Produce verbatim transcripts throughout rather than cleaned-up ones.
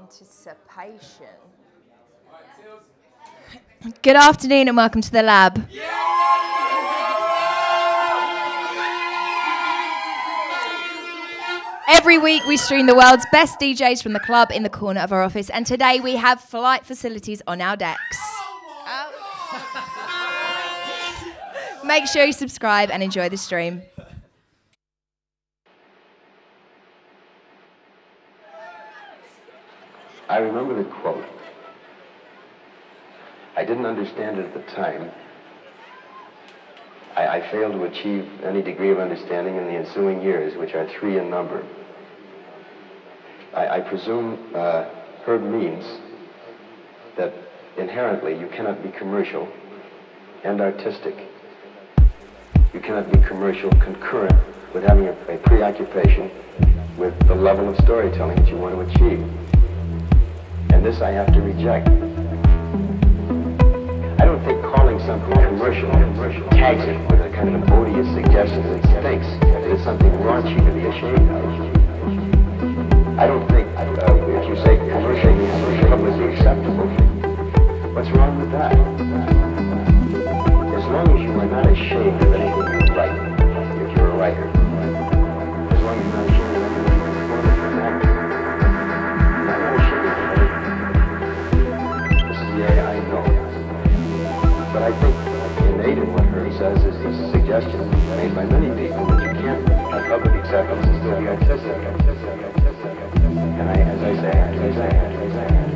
anticipation. Good afternoon and welcome to the lab. Every week we stream the world's best D Js from the club in the corner of our office, and today we have Flight Facilities on our decks. Oh. Make sure you subscribe and enjoy the stream. I remember the quote. I didn't understand it at the time. I, I failed to achieve any degree of understanding in the ensuing years, which are three in number. I, I presume uh, Herb means that inherently you cannot be commercial and artistic. You cannot be commercial concurrent with having a, a preoccupation with the level of storytelling that you want to achieve. And this I have to reject. I don't think calling something commercial, commercial tags it with a kind of an odious suggestion that thinks that it's something raunchy to be ashamed of. I don't think uh, if you say commercial, commercial publicly acceptable. What's wrong with that? As long as you are not ashamed of anything you write, if you're a writer, as long as you're not ashamed. I think innate in what Herb says is this suggestion made by many people that you can't have public acceptance and still be artistic. And I, as I say, as I say, as I say, as I say.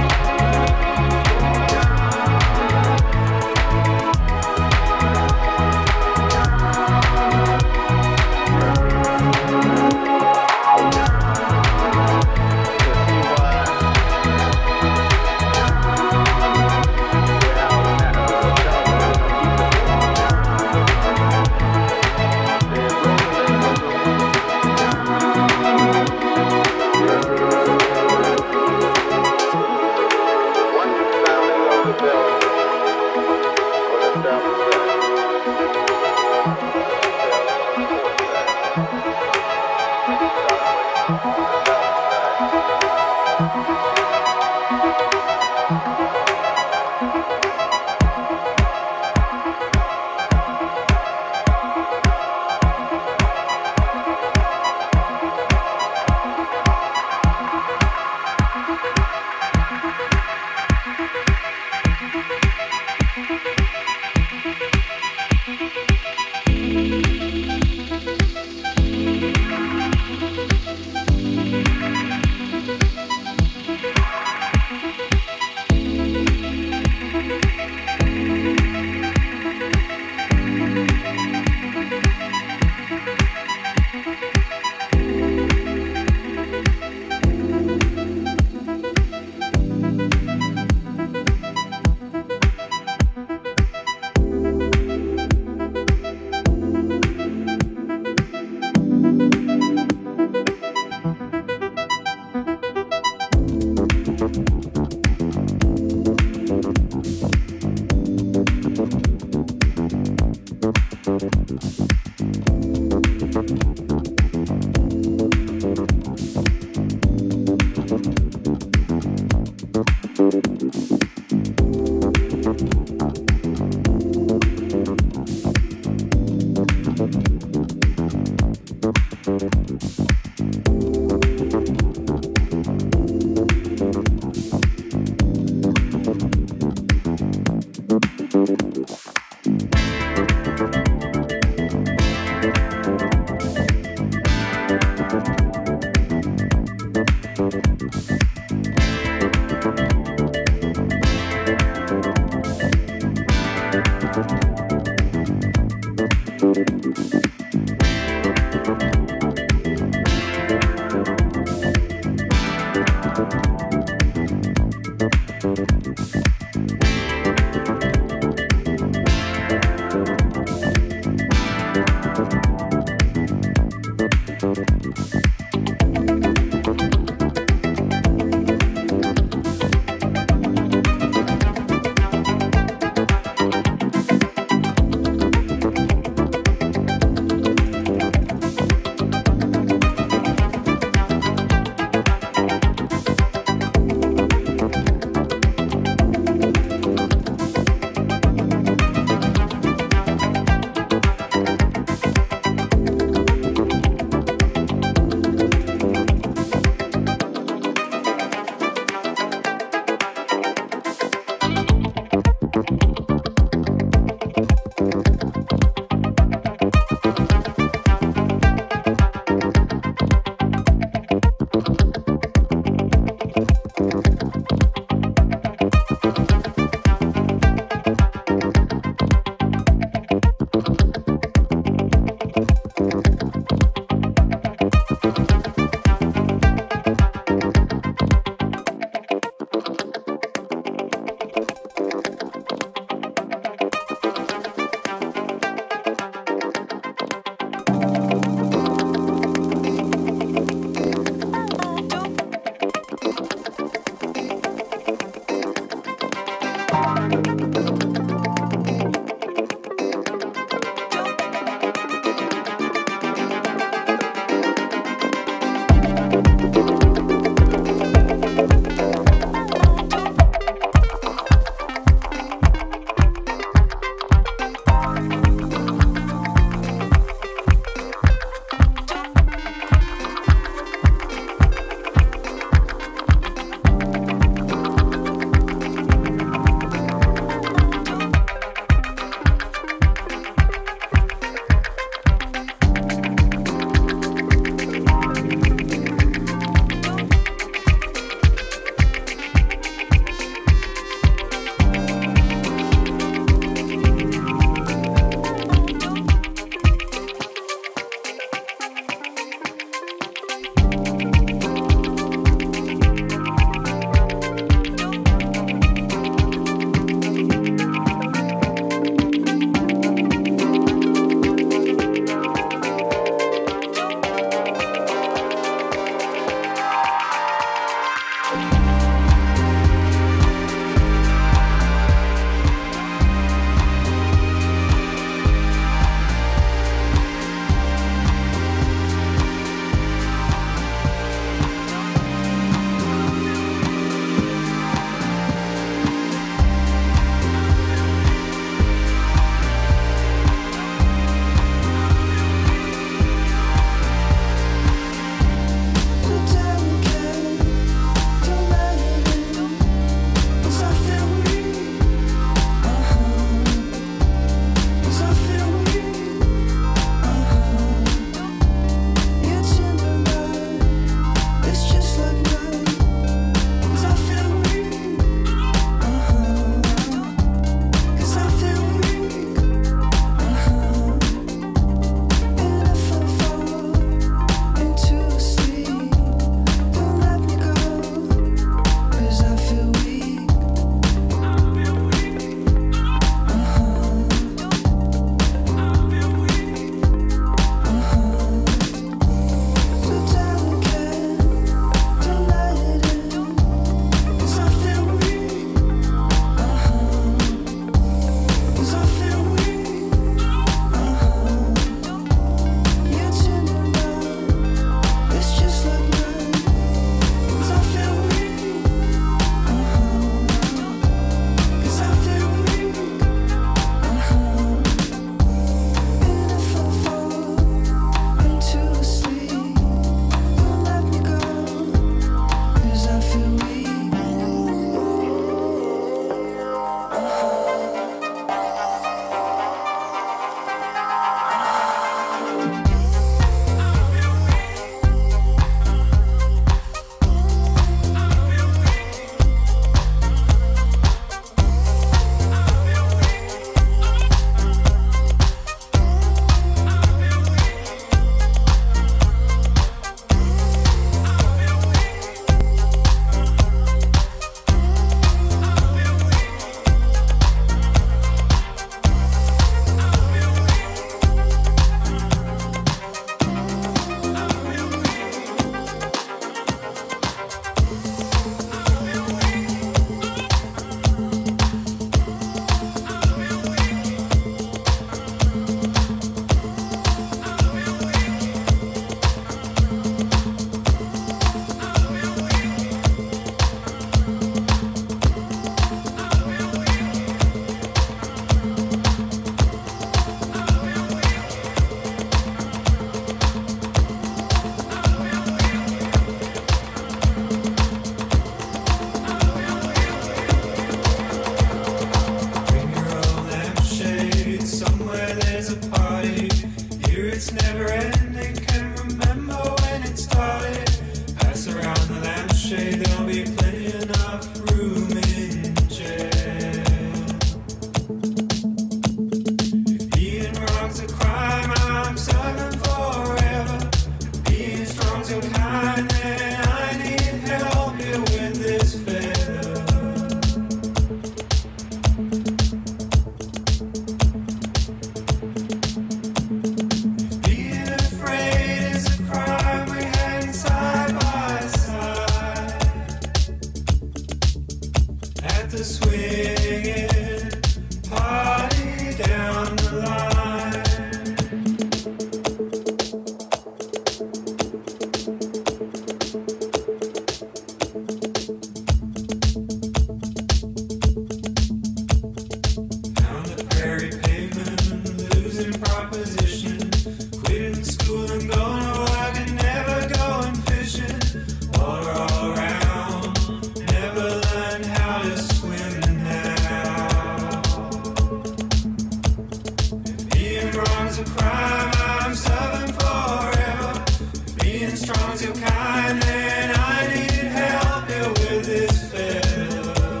strong, too kind, and I need help here with this fellow.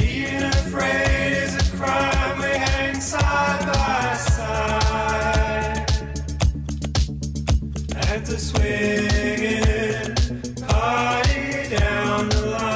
Being afraid is a crime, we hang side by side at the swinging party down the line.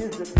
Thank you.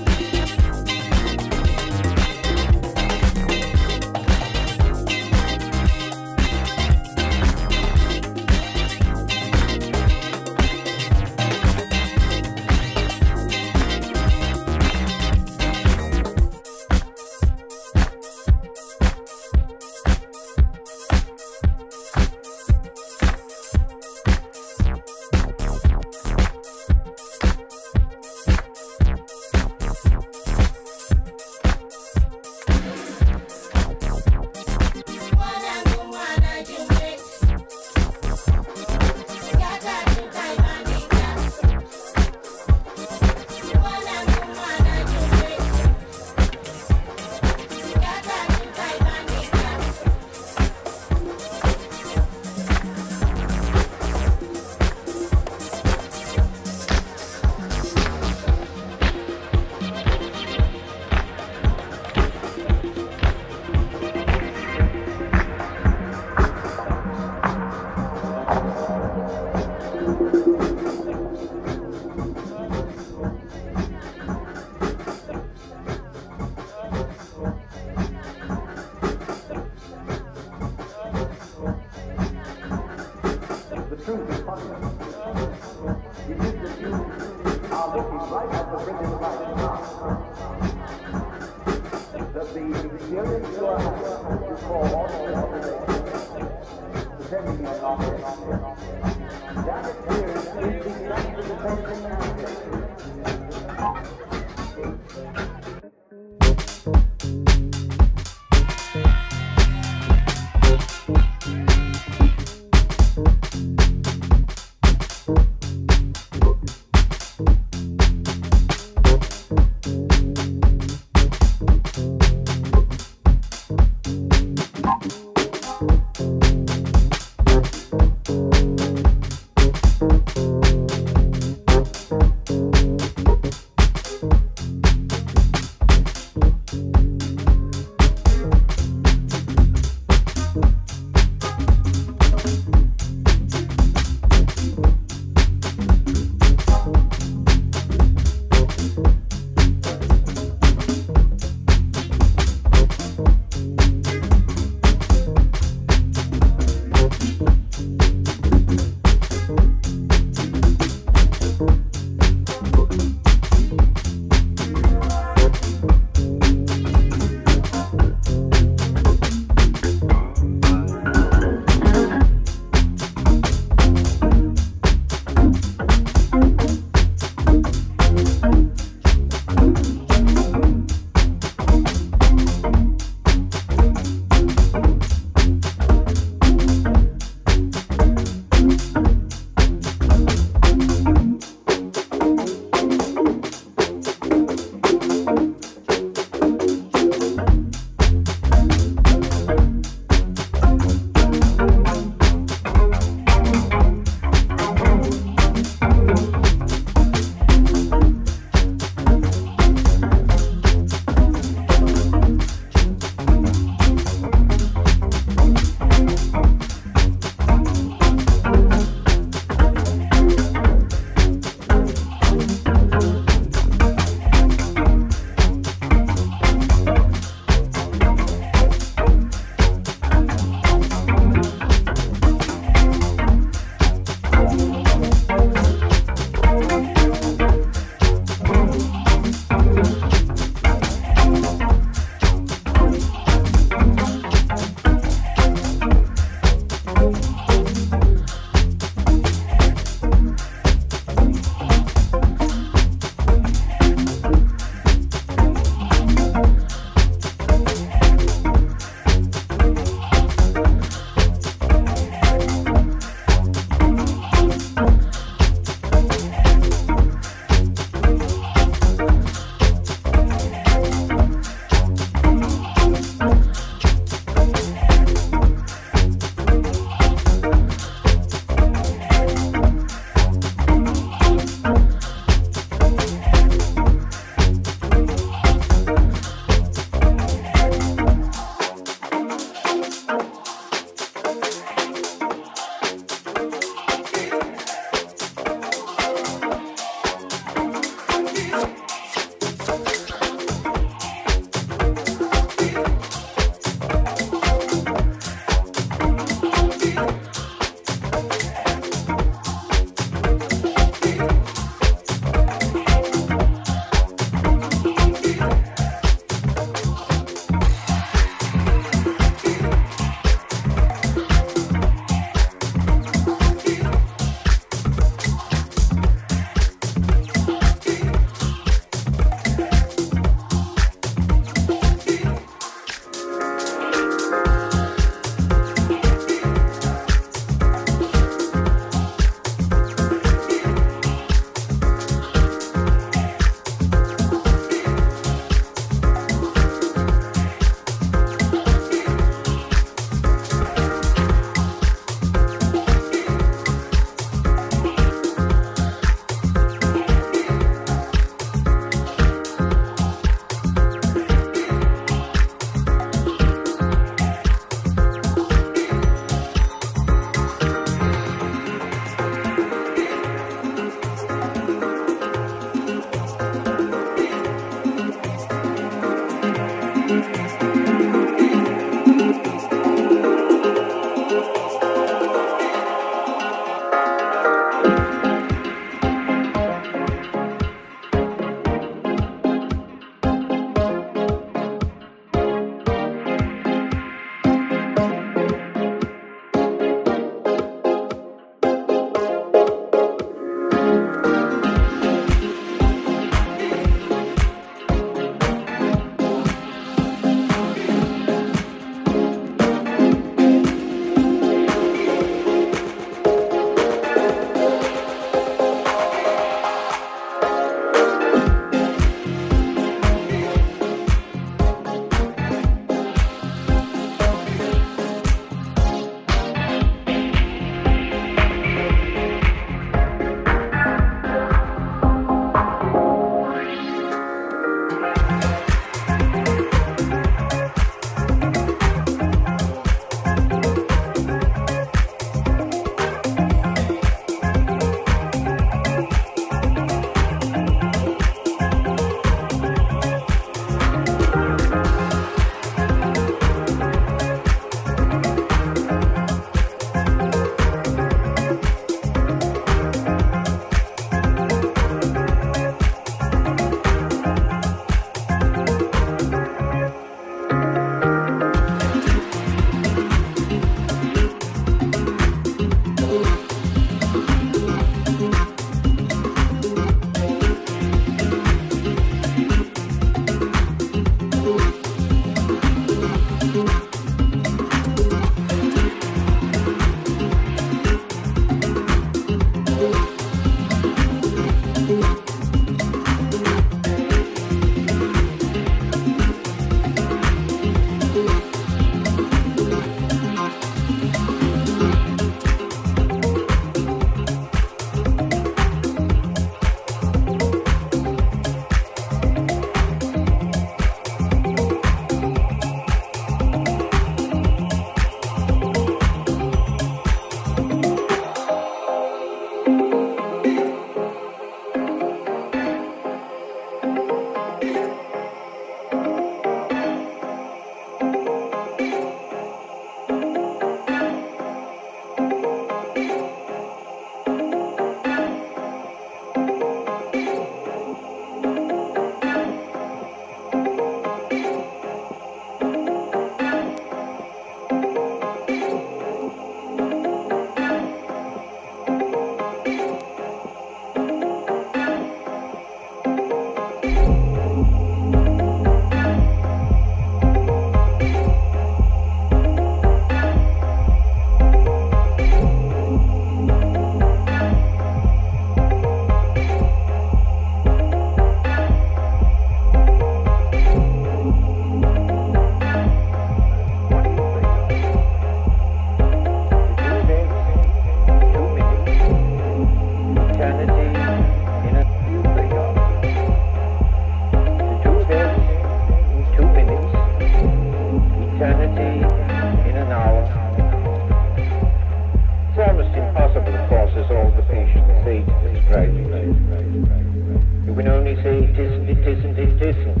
You can only say it isn't, it isn't, it isn't.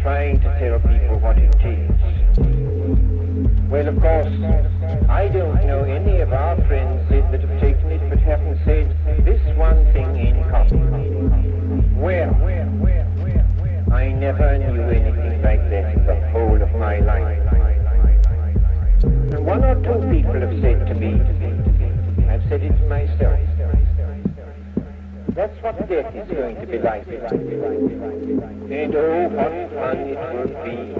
Trying to tell people what it is. Well, of course, I don't know any of our friends that have taken it but haven't said this one thing in common. Where? I never knew anything like that in the whole of my life. And one or two people have said to me, I've said it to myself, that's what death is going to be like. And oh, what fun it will be.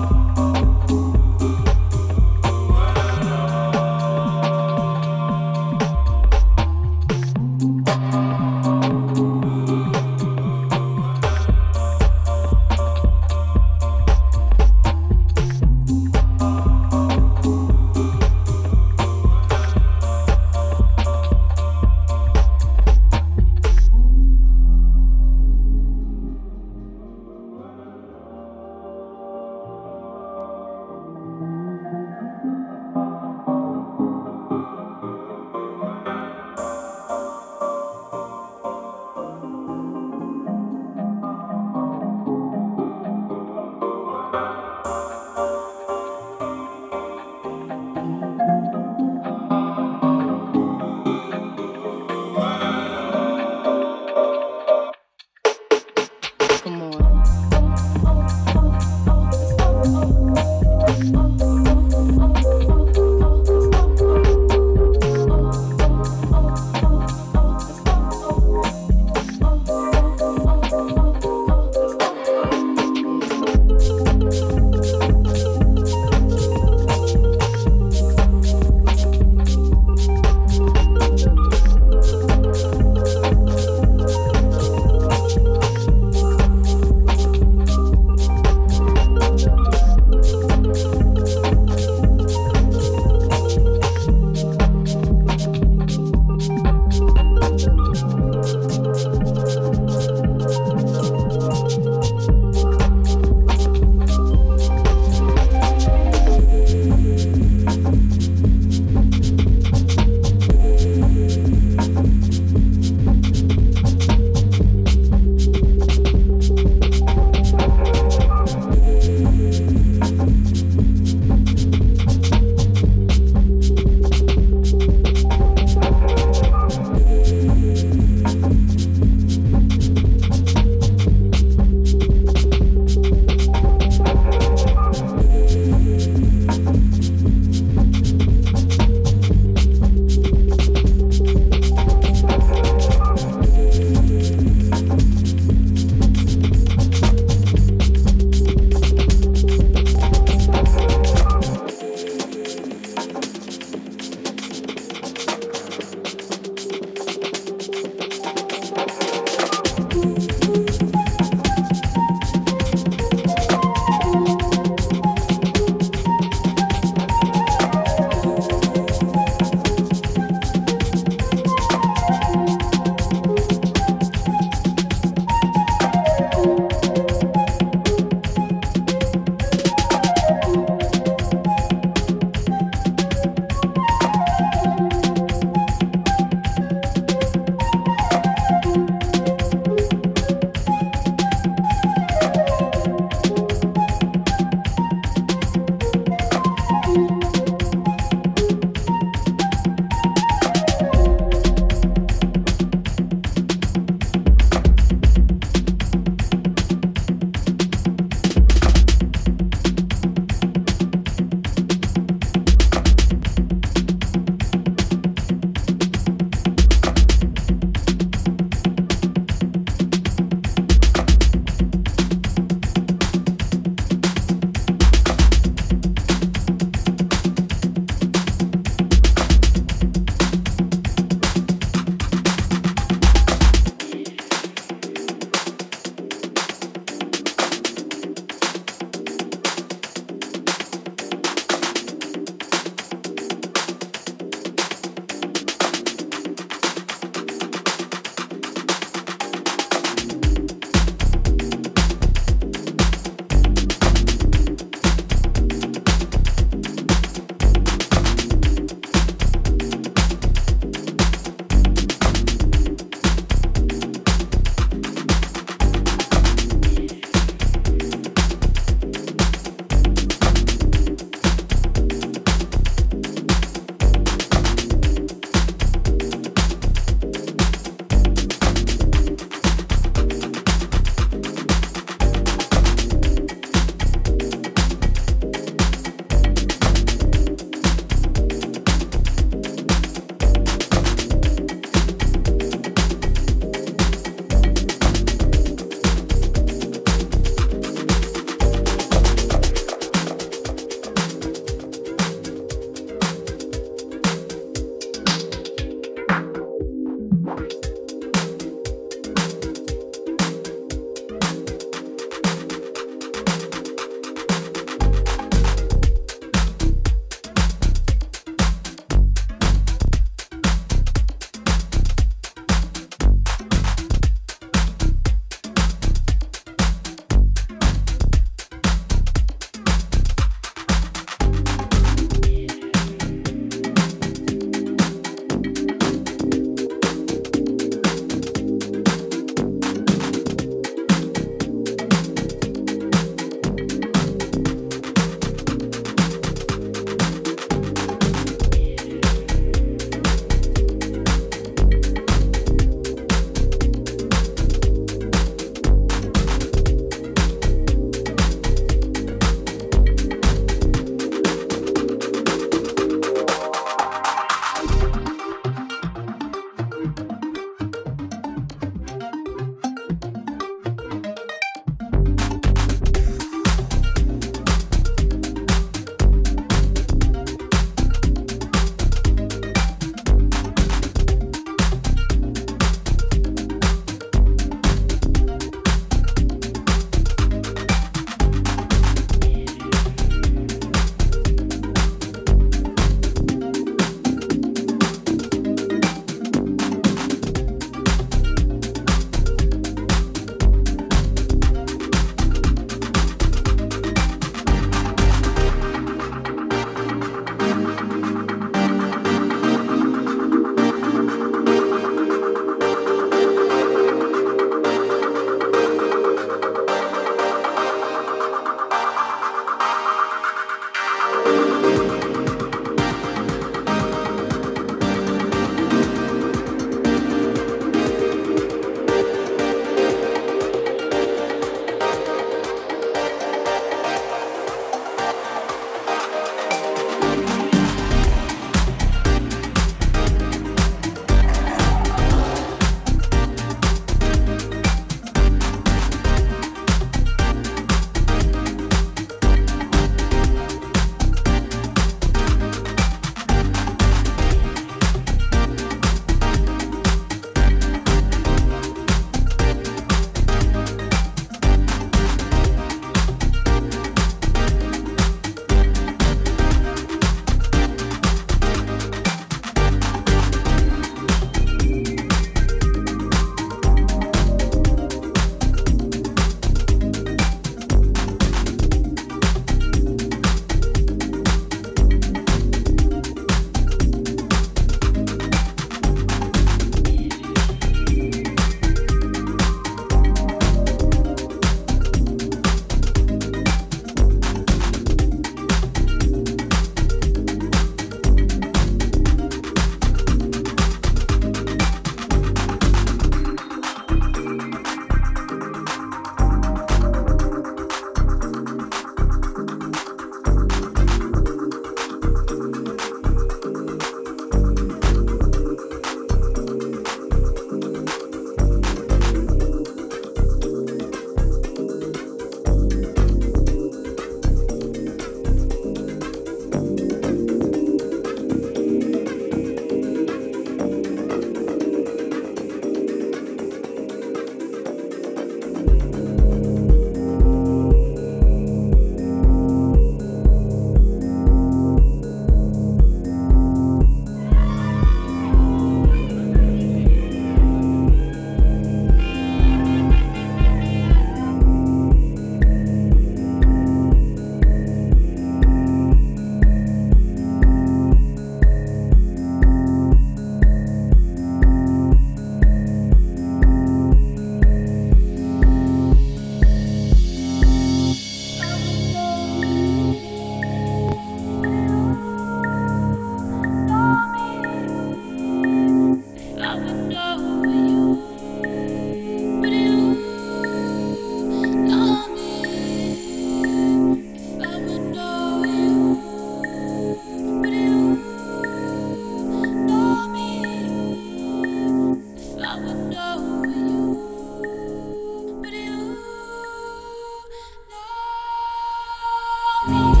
Thank you.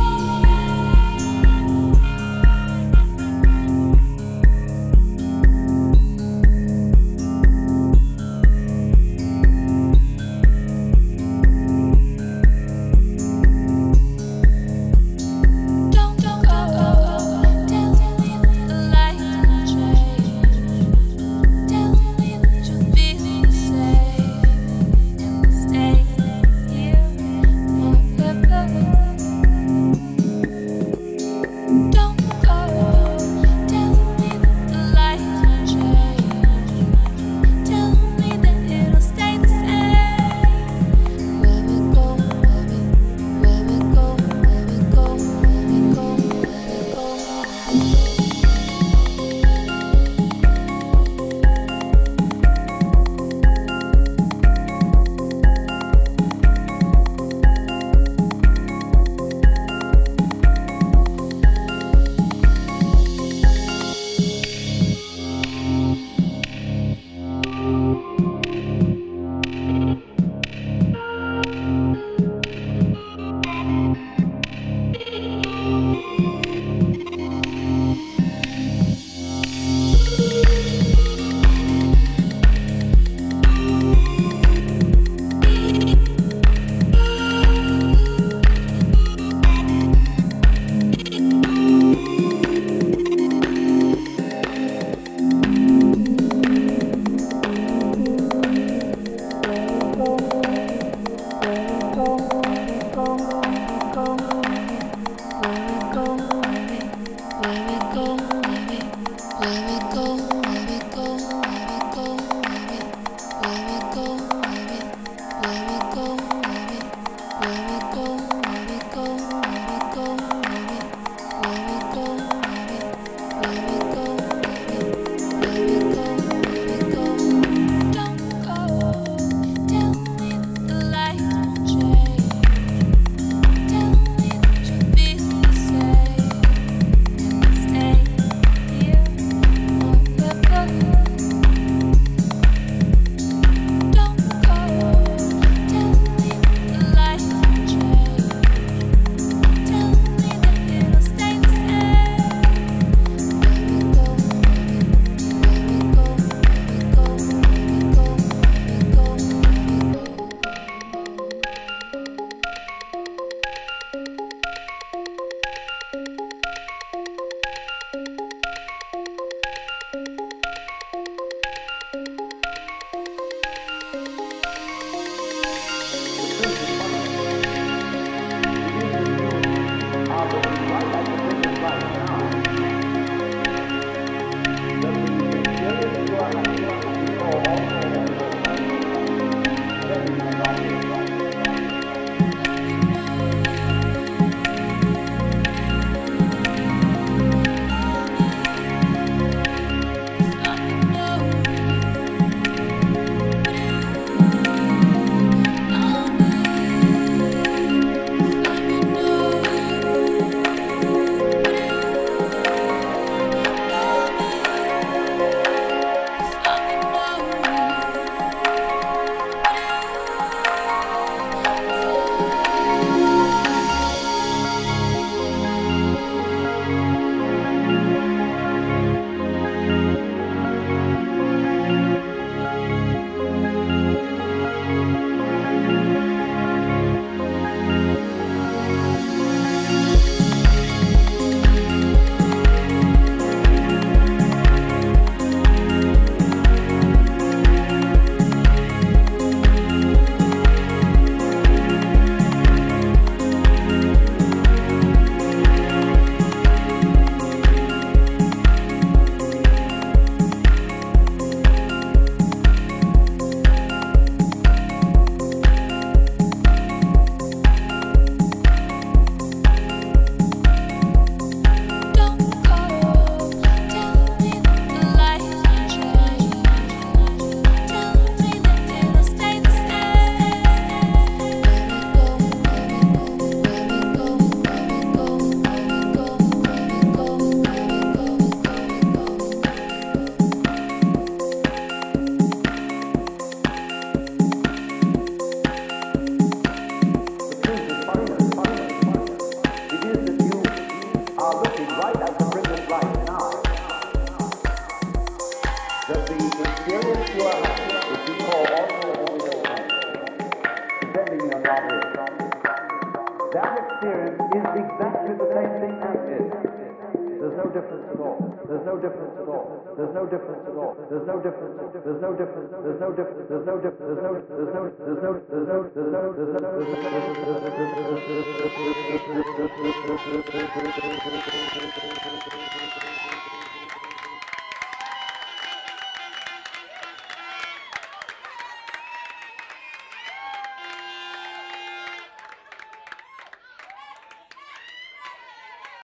That experience is exactly the same thing as this. There's no difference at all. There's no difference at all. There's no difference at all. There's no difference. There's no difference. There's no difference. There's no difference. There's no. There's no. There's no. There's no. There's no. There's no. There's no.